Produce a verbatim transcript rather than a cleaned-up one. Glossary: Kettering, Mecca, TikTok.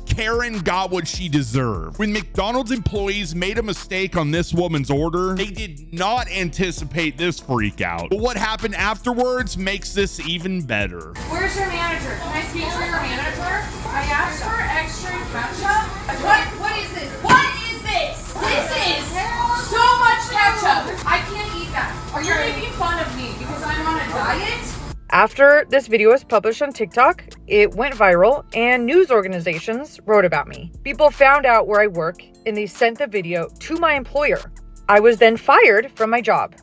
This Karen got what she deserved. When McDonald's employees made a mistake on this woman's order, they did not anticipate this freak out. But what happened afterwards makes this even better. Where's your manager? Can I speak to your manager? I asked for extra ketchup. What? What is this? What is this? This is so much ketchup. I can't eat that. Are you making fun of me because I'm on a diet? After this video was published on TikTok, it went viral and news organizations wrote about me. People found out where I work and they sent the video to my employer. I was then fired from my job.